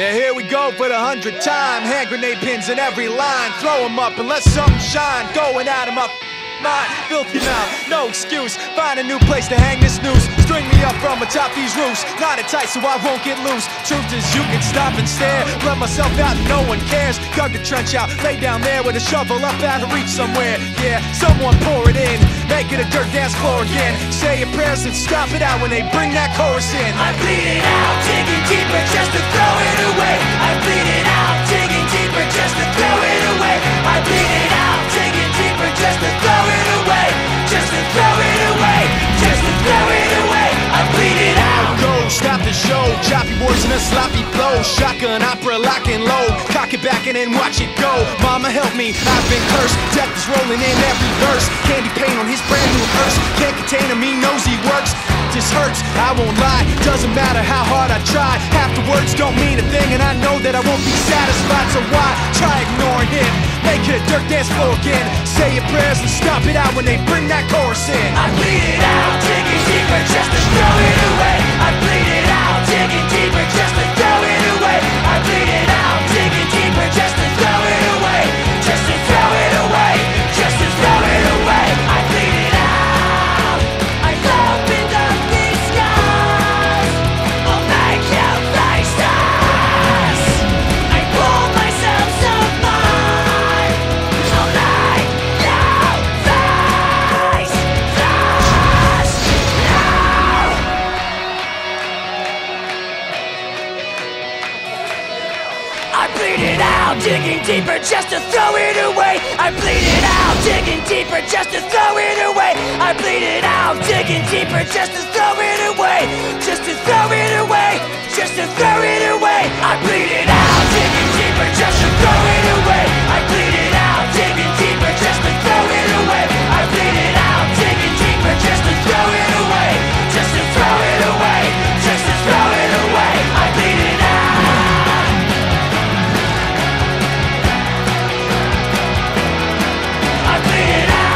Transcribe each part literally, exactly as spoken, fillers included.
Yeah, here we go for the hundredth time. Hand grenade pins in every line. Throw them up and let something shine. Going out of my mind, filthy mouth, no excuse. Find a new place to hang this noose. String me up from atop these roofs. Knot it tight so I won't get loose. Truth is you can stop and stare. Let myself out and no one cares. Dug the trench out, lay down there with a shovel up out of reach somewhere. Yeah, someone pour it in. Make it a dirt dance floor again. Say your prayers and stop it out when they bring that chorus in. I bleed it out, digging deeper just to throw it away. I bleed it out, digging deeper just to throw it away. I bleed it out, digging deeper just to throw it away. Just to throw it away. Just to throw it away. I bleed it out. Go, stop the show. Choppy words and a sloppy flow. Shotgun opera locking low. Cock it back and then watch it go. Mama help me, I've been cursed. Death is rolling in every verse. Candy paint on his brand new purse. Can't contain him, he knows he works. This hurts, I won't lie. Doesn't matter how hard I try. Half the words don't mean a thing, and I know that I won't be satisfied. So why try ignoring him? Make it a dirt dance floor again. Say your prayers and stop it out when they bring that chorus in. I bleed it out, digging deeper just to throw it away. I bleed it out, digging deeper just to throw it away. I bleed it out, digging deeper just to throw it away. Just to throw it away. Just to throw it away. I bleed it out. I throw up in the disguise. I'll make you face us. I pull myself so far. I'll make you face us now. I bleed it out, digging deeper just to throw it away. I bleed it out, digging deeper just to throw it away. I bleed it out, digging deeper just to throw it away. Just to throw it away. Just to throw it away. I bleed it out, digging deeper just to throw it away. I bleed it out, digging deeper just to throw it away. I bleed it out, digging deeper just to throw it away. Just to throw it away. Just to throw it away. I bleed it out. I bleed it out.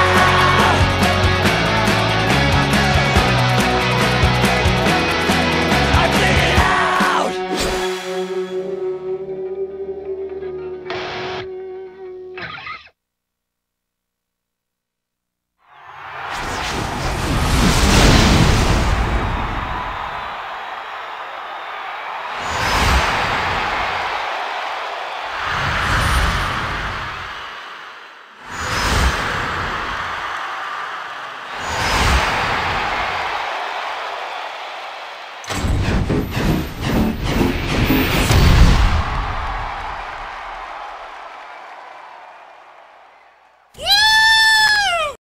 I bleed it out. Yeah.